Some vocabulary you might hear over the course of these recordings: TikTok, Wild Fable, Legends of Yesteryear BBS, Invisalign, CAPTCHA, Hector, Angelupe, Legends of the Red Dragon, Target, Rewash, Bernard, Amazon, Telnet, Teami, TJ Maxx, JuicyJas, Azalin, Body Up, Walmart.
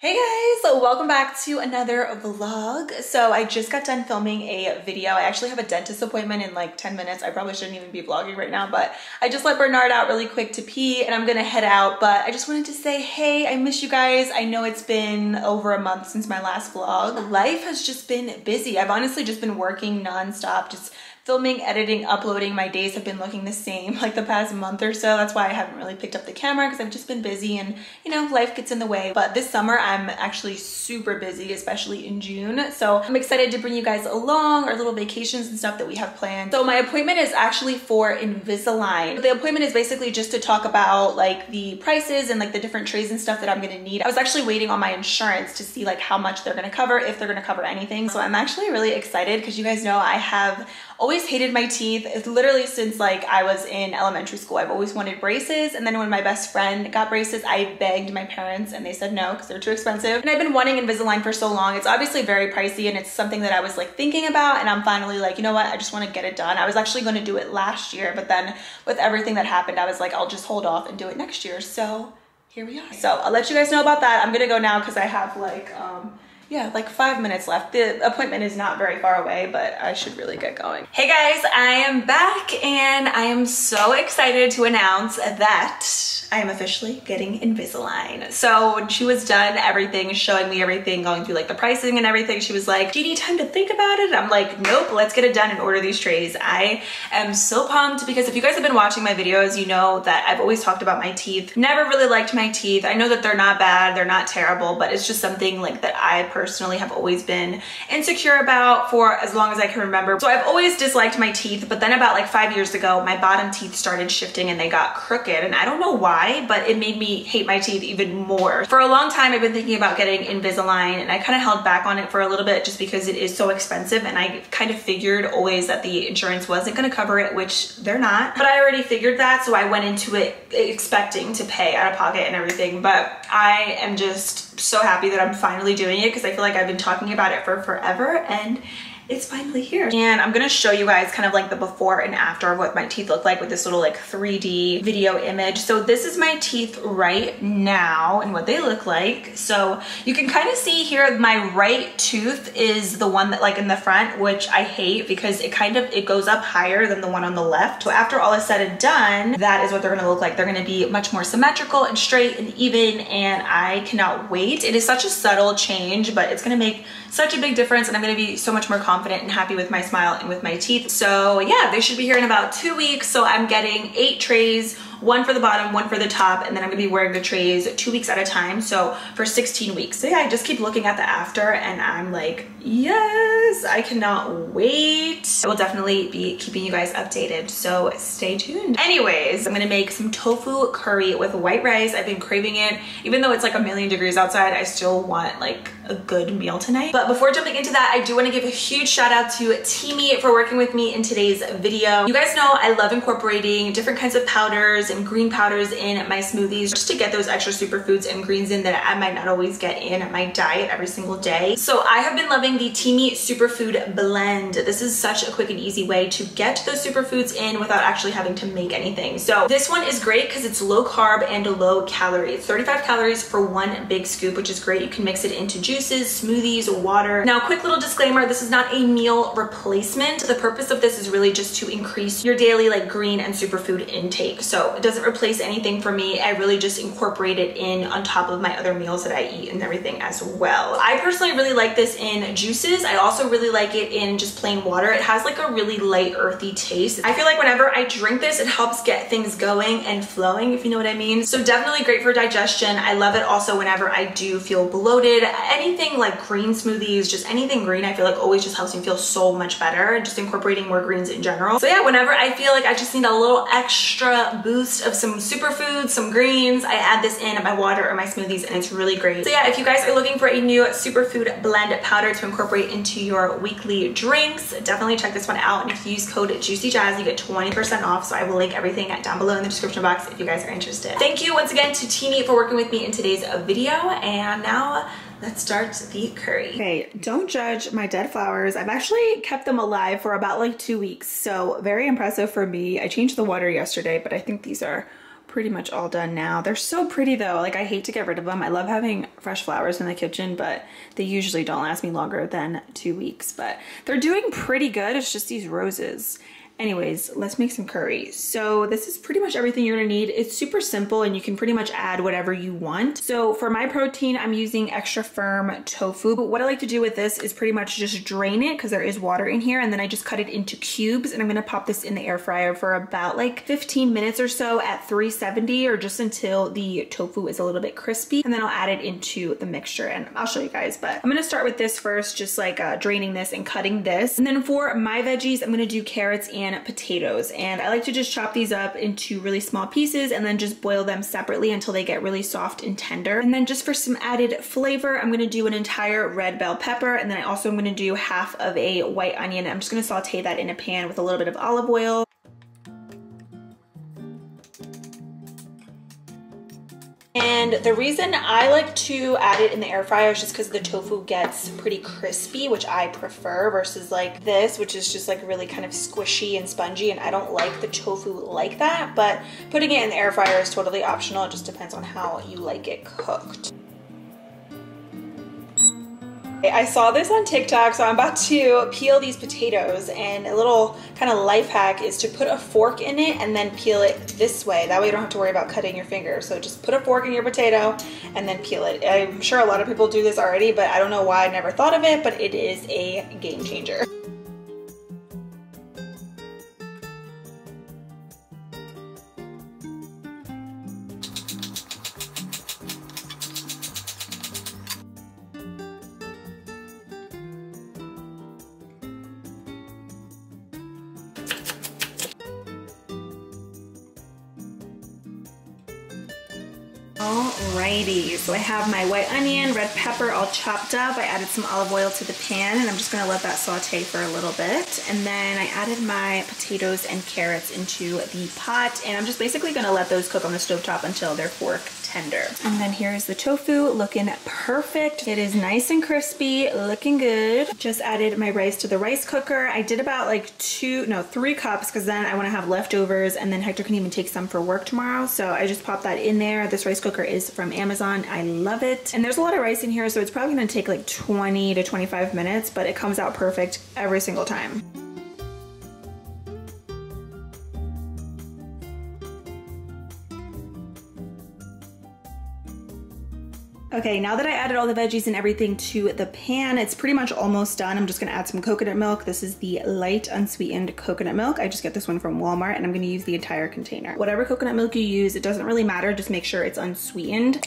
Hey guys, welcome back to another vlog. So I just got done filming a video. I actually have a dentist appointment in like 10 minutes. I probably shouldn't even be vlogging right now, but I just let Bernard out really quick to pee and I'm gonna head out, but I just wanted to say, hey, I miss you guys. I know it's been over a month since my last vlog. Life has just been busy. I've honestly just been working nonstop, just filming, editing, uploading. My days have been looking the same like the past month or so. That's why I haven't really picked up the camera because I've just been busy and, you know, life gets in the way. But this summer I'm actually super busy, especially in June. So I'm excited to bring you guys along, our little vacations and stuff that we have planned. So my appointment is actually for Invisalign. The appointment is basically just to talk about like the prices and like the different trays and stuff that I'm gonna need. I was actually waiting on my insurance to see like how much they're gonna cover, if they're gonna cover anything. So I'm actually really excited because you guys know I have always hated my teeth. It's literally since like I was in elementary school. I've always wanted braces, and then when my best friend got braces, I begged my parents and they said no because they're too expensive. And I've been wanting Invisalign for so long. It's obviously very pricey and it's something that I was like thinking about, and I'm finally like, you know what, I just want to get it done. I was actually going to do it last year, but then with everything that happened, I was like, I'll just hold off and do it next year. So here we are. So I'll let you guys know about that. I'm gonna go now because I have like yeah, like 5 minutes left. The appointment is not very far away, but I should really get going. Hey guys, I am back and I am so excited to announce that I am officially getting Invisalign. So when she was done everything, showing me everything, going through like the pricing and everything, she was like, do you need time to think about it? And I'm like, nope, let's get it done and order these trays. I am so pumped because if you guys have been watching my videos, you know that I've always talked about my teeth. Never really liked my teeth. I know that they're not bad, they're not terrible, but it's just something like that I personally have always been insecure about for as long as I can remember. So I've always disliked my teeth, but then about like 5 years ago, my bottom teeth started shifting and they got crooked, and I don't know why, but it made me hate my teeth even more. For a long time, I've been thinking about getting Invisalign and I kind of held back on it for a little bit just because it is so expensive, and I kind of figured always that the insurance wasn't gonna cover it, which they're not, but I already figured that, so I went into it expecting to pay out of pocket and everything. But I am just so happy that I'm finally doing it because I feel like I've been talking about it for forever and it's finally here. And I'm gonna show you guys kind of like the before and after of what my teeth look like with this little like 3D video image. So this is my teeth right now and what they look like. So you can kind of see here my right tooth is the one that like in the front, which I hate because it kind of, it goes up higher than the one on the left. So after all is said and done, that is what they're gonna look like. They're gonna be much more symmetrical and straight and even, and I cannot wait. It is such a subtle change, but it's gonna make such a big difference and I'm gonna be so much more confident and happy with my smile and with my teeth. So yeah, they should be here in about 2 weeks. So I'm getting 8 trays, one for the bottom, one for the top, and then I'm gonna be wearing the trays 2 weeks at a time, so for 16 weeks. So yeah, I just keep looking at the after and I'm like, yes, I cannot wait. I will definitely be keeping you guys updated, so stay tuned. Anyways, I'm gonna make some tofu curry with white rice. I've been craving it. Even though it's like a million degrees outside, I still want like a good meal tonight. But before jumping into that, I do wanna give a huge shout out to Teami for working with me in today's video. You guys know I love incorporating different kinds of powders and green powders in my smoothies just to get those extra superfoods and greens in that I might not always get in my diet every single day. So I have been loving the Teami Superfood Blend. This is such a quick and easy way to get those superfoods in without actually having to make anything. So this one is great because it's low carb and low calorie. It's 35 calories for one big scoop, which is great. You can mix it into juices, smoothies, water. Now, quick little disclaimer, this is not a meal replacement. The purpose of this is really just to increase your daily like green and superfood intake. So it doesn't replace anything for me. I really just incorporate it in on top of my other meals that I eat and everything as well. I personally really like this in juices. I also really like it in just plain water. It has like a really light earthy taste. I feel like whenever I drink this, it helps get things going and flowing, if you know what I mean. So definitely great for digestion. I love it also whenever I do feel bloated. Anything like green smoothies, just anything green, I feel like always just helps me feel so much better, and just incorporating more greens in general. So yeah, whenever I feel like I just need a little extra boost of some superfoods, some greens, I add this in my water or my smoothies and it's really great. So yeah, if you guys are looking for a new superfood blend powder to incorporate into your weekly drinks, definitely check this one out. And if you use code JuicyJas, you get 20% off. So I will link everything down below in the description box if you guys are interested. Thank you once again to Teami for working with me in today's video. And now let's start the curry. Okay, don't judge my dead flowers. I've actually kept them alive for about like 2 weeks, so very impressive for me. I changed the water yesterday, but I think these are pretty much all done now. They're so pretty though. Like, I hate to get rid of them. I love having fresh flowers in the kitchen, but they usually don't last me longer than 2 weeks. But they're doing pretty good. It's just these roses. Anyways, let's make some curry. So this is pretty much everything you're gonna need. It's super simple and you can pretty much add whatever you want. So for my protein, I'm using extra firm tofu. But what I like to do with this is pretty much just drain it because there is water in here, and then I just cut it into cubes, and I'm gonna pop this in the air fryer for about like 15 minutes or so at 370, or just until the tofu is a little bit crispy, and then I'll add it into the mixture and I'll show you guys. But I'm gonna start with this first, just like draining this and cutting this. And then for my veggies, I'm gonna do carrots and potatoes, and I like to just chop these up into really small pieces and then just boil them separately until they get really soft and tender. And then just for some added flavor, I'm going to do an entire red bell pepper, and then I also am going to do half of a white onion. I'm just going to saute that in a pan with a little bit of olive oil. And the reason I like to add it in the air fryer is just because the tofu gets pretty crispy, which I prefer, versus like this, which is just like really kind of squishy and spongy, and I don't like the tofu like that. But putting it in the air fryer is totally optional. It just depends on how you like it cooked. I saw this on TikTok, so I'm about to peel these potatoes, and a little kind of life hack is to put a fork in it and then peel it this way. That way you don't have to worry about cutting your finger. So just put a fork in your potato and then peel it. I'm sure a lot of people do this already, but I don't know why I never thought of it, but it is a game changer. Alrighty, so I have my white onion, red pepper all chopped up. I added some olive oil to the pan, and I'm just gonna let that saute for a little bit. And then I added my potatoes and carrots into the pot, and I'm just basically gonna let those cook on the stovetop until they're fork tender. And then here's the tofu looking perfect. It is nice and crispy, looking good. Just added my rice to the rice cooker. I did about like three cups, because then I wanna have leftovers, and then Hector can even take some for work tomorrow. So I just popped that in there. This rice cooker is from Amazon. I love it. And there's a lot of rice in here, so it's probably gonna take like 20 to 25 minutes, but it comes out perfect every single time. Okay, now that I added all the veggies and everything to the pan, it's pretty much almost done. I'm just gonna add some coconut milk. This is the light unsweetened coconut milk. I just get this one from Walmart, and I'm gonna use the entire container. Whatever coconut milk you use, it doesn't really matter. Just make sure it's unsweetened.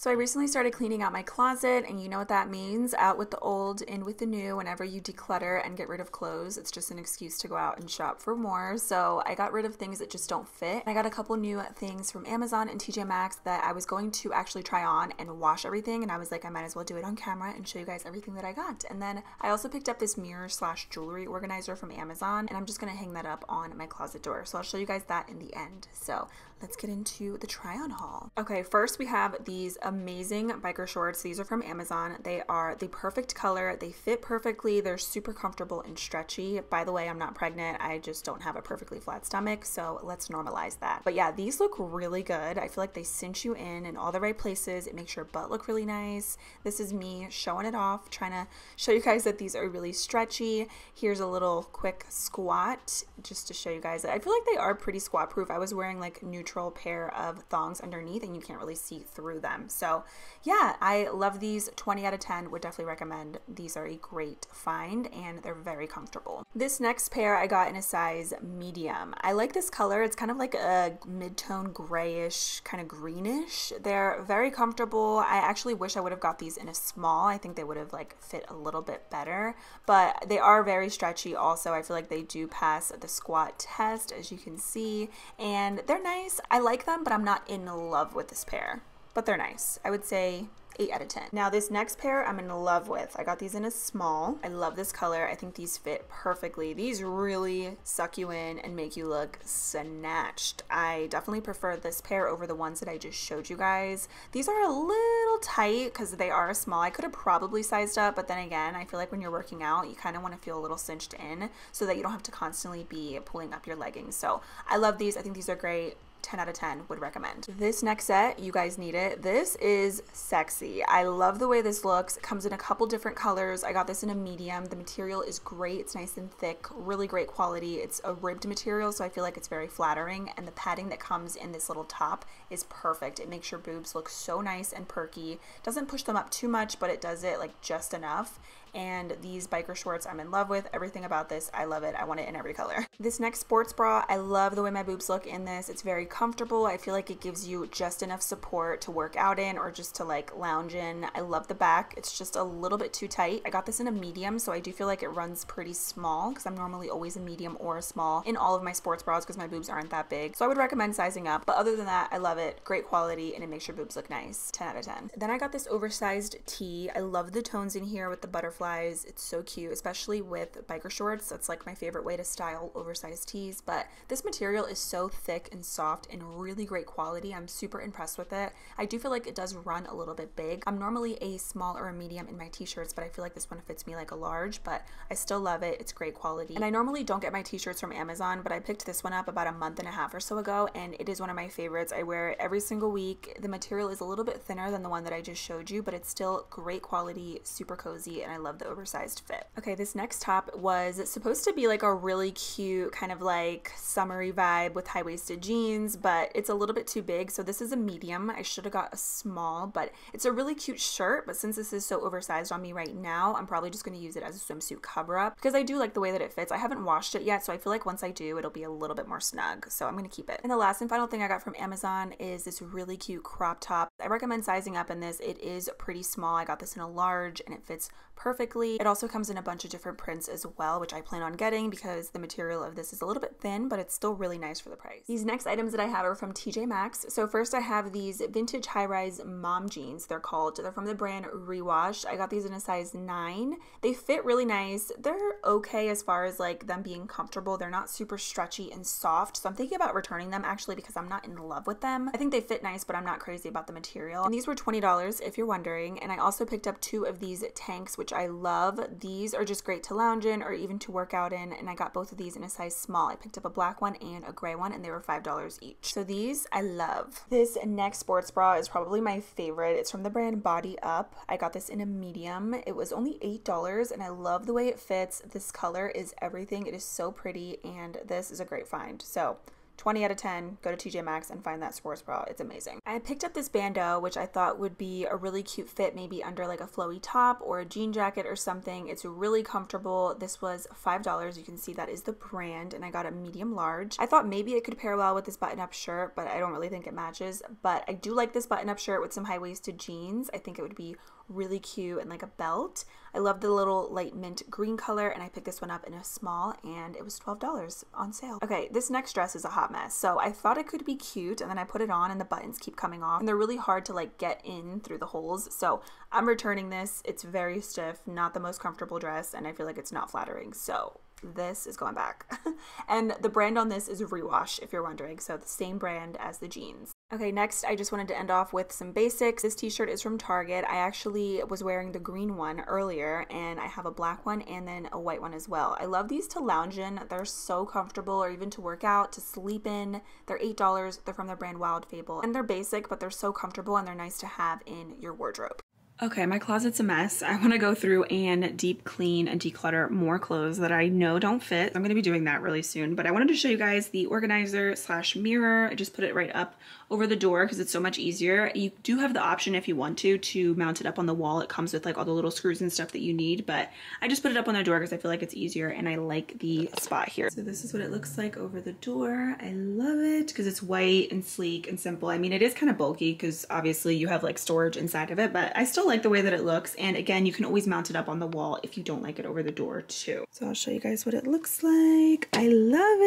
So I recently started cleaning out my closet, and you know what that means, out with the old, in with the new. Whenever you declutter and get rid of clothes, it's just an excuse to go out and shop for more. So I got rid of things that just don't fit. I got a couple new things from Amazon and TJ Maxx that I was going to actually try on and wash everything, and I was like, I might as well do it on camera and show you guys everything that I got. And then I also picked up this mirror/jewelry organizer from Amazon, and I'm just gonna hang that up on my closet door. So I'll show you guys that in the end. So let's get into the try-on haul. Okay, first we have these amazing biker shorts. These are from Amazon. They are the perfect color. They fit perfectly. They're super comfortable and stretchy. By the way, I'm not pregnant. I just don't have a perfectly flat stomach, so let's normalize that. But yeah, these look really good. I feel like they cinch you in all the right places. It makes your butt look really nice. This is me showing it off, trying to show you guys that these are really stretchy. Here's a little quick squat just to show you guys that I feel like they are pretty squat proof. I was wearing like a neutral pair of thongs underneath, and you can't really see through them. So yeah, I love these. 20 out of 10, would definitely recommend. These are a great find, and they're very comfortable. This next pair I got in a size medium. I like this color. It's kind of like a mid-tone grayish, kind of greenish. They're very comfortable. I actually wish I would have got these in a small. I think they would have like fit a little bit better, but they are very stretchy also. I feel like they do pass the squat test, as you can see, and they're nice. I like them, but I'm not in love with this pair. But they're nice. I would say 8 out of 10. Now this next pair I'm in love with. I got these in a small. I love this color. I think these fit perfectly. These really suck you in and make you look snatched. I definitely prefer this pair over the ones that I just showed you guys. These are a little tight because they are small. I could have probably sized up, but then again, I feel like when you're working out, you kind of want to feel a little cinched in so that you don't have to constantly be pulling up your leggings. So I love these. I think these are great. 10 out of 10 would recommend. This next set, you guys need it. This is sexy. I love the way this looks. It comes in a couple different colors. I got this in a medium. The material is great. It's nice and thick, really great quality. It's a ribbed material, so I feel like it's very flattering, and the padding that comes in this little top is perfect. It makes your boobs look so nice and perky. It doesn't push them up too much, but it does it like just enough. And these biker shorts I'm in love with. Everything about this, I love it. I want it in every color. This next sports bra, I love the way my boobs look in this. It's very comfortable. I feel like it gives you just enough support to work out in or just to like lounge in. I love the back. It's just a little bit too tight. I got this in a medium, so I do feel like it runs pretty small because I'm normally always a medium or a small in all of my sports bras because my boobs aren't that big. So I would recommend sizing up. But other than that, I love it. Great quality, and it makes your boobs look nice. 10 out of 10. Then I got this oversized tee. I love the tones in here with the butterflies. It's so cute, especially with biker shorts. That's like my favorite way to style oversized tees. But this material is so thick and soft and really great quality. I'm super impressed with it. I do feel like it does run a little bit big. I'm normally a small or a medium in my t-shirts, but I feel like this one fits me like a large, but I still love it. It's great quality. And I normally don't get my t-shirts from Amazon, but I picked this one up about a month and a half or so ago, and it is one of my favorites. I wear it every single week. The material is a little bit thinner than the one that I just showed you, but it's still great quality, super cozy, and I love the oversized fit. Okay, this next top was supposed to be like a really cute kind of like summery vibe with high-waisted jeans, but it's a little bit too big, so this is a medium. I should have got a small, but it's a really cute shirt, but since this is so oversized on me right now, I'm probably just going to use it as a swimsuit cover-up because I do like the way that it fits. I haven't washed it yet, so I feel like once I do, it'll be a little bit more snug, so I'm going to keep it. And the last and final thing I got from Amazon is this really cute crop top. I recommend sizing up in this. It is pretty small. I got this in a large, and it fits perfectly. It also comes in a bunch of different prints as well, which I plan on getting because the material of this is a little bit thin, but it's still really nice for the price. These next items that I have are from TJ Maxx. So first I have these vintage high-rise mom jeans, they're called. They're from the brand Rewash. I got these in a size 9. They fit really nice. They're okay as far as like them being comfortable. They're not super stretchy and soft. So I'm thinking about returning them actually because I'm not in love with them. I think they fit nice, but I'm not crazy about the material. And these were $20 if you're wondering. And I also picked up 2 of these tanks, which I love. These are just great to lounge in or even to work out in. And I got both of these in a size small. I picked up a black one and a gray one, and they were $5 each. So these I love. This next sports bra is probably my favorite. It's from the brand Body Up. I got this in a medium. It was only $8, and I love the way it fits. This color is everything. It is so pretty, and this is a great find. So 20 out of 10, go to TJ Maxx and find that sports bra. It's amazing. I picked up this bandeau, which I thought would be a really cute fit, maybe under like a flowy top or a jean jacket or something. It's really comfortable. This was $5. You can see that is the brand, and I got a medium large. I thought maybe it could pair well with this button-up shirt, but I don't really think it matches. But I do like this button-up shirt with some high-waisted jeans. I think it would be really cute and like a belt. I love the little light mint green color, and I picked this one up in a small, and it was $12 on sale. Okay, this next dress is a hot mess. So I thought it could be cute, and then I put it on and the buttons keep coming off, and they're really hard to like get in through the holes. So I'm returning this. It's very stiff, not the most comfortable dress, and I feel like it's not flattering. So this is going back. And the brand on this is Rewash, if you're wondering. So the same brand as the jeans. Okay, next I just wanted to end off with some basics. This t-shirt is from Target. I actually was wearing the green one earlier, and I have a black one and then a white one as well. I love these to lounge in. They're so comfortable, or even to work out, to sleep in. They're $8. They're from the brand Wild Fable, and they're basic, but they're so comfortable, and they're nice to have in your wardrobe. Okay, my closet's a mess. I want to go through and deep clean and declutter more clothes that I know don't fit. I'm going to be doing that really soon, but I wanted to show you guys the organizer slash mirror. I just put it right up over the door because it's so much easier. You do have the option, if you want to mount it up on the wall. It comes with like all the little screws and stuff that you need, but I just put it up on the door because I feel like it's easier, and I like the spot here. So this is what it looks like over the door. I love it because it's white and sleek and simple. I mean, it is kind of bulky because obviously you have like storage inside of it, but I still like the way that it looks. And again, you can always mount it up on the wall if you don't like it over the door too. So I'll show you guys what it looks like. I love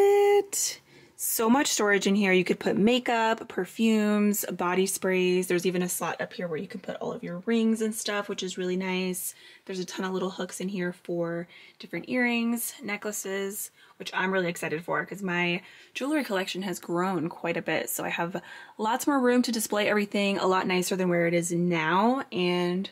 it. so much storage in here. You could put makeup, perfumes, body sprays. There's even a slot up here where you can put all of your rings and stuff, which is really nice. There's a ton of little hooks in here for different earrings, necklaces, which I'm really excited for because my jewelry collection has grown quite a bit. So I have lots more room to display everything, a lot nicer than where it is now. And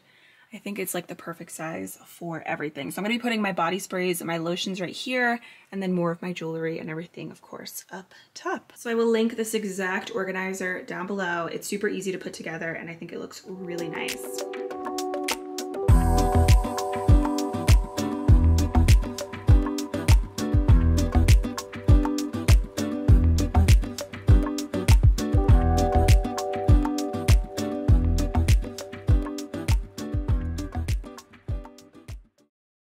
I think it's like the perfect size for everything. So I'm gonna be putting my body sprays and my lotions right here, and then more of my jewelry and everything, of course, up top. So I will link this exact organizer down below. It's super easy to put together and I think it looks really nice.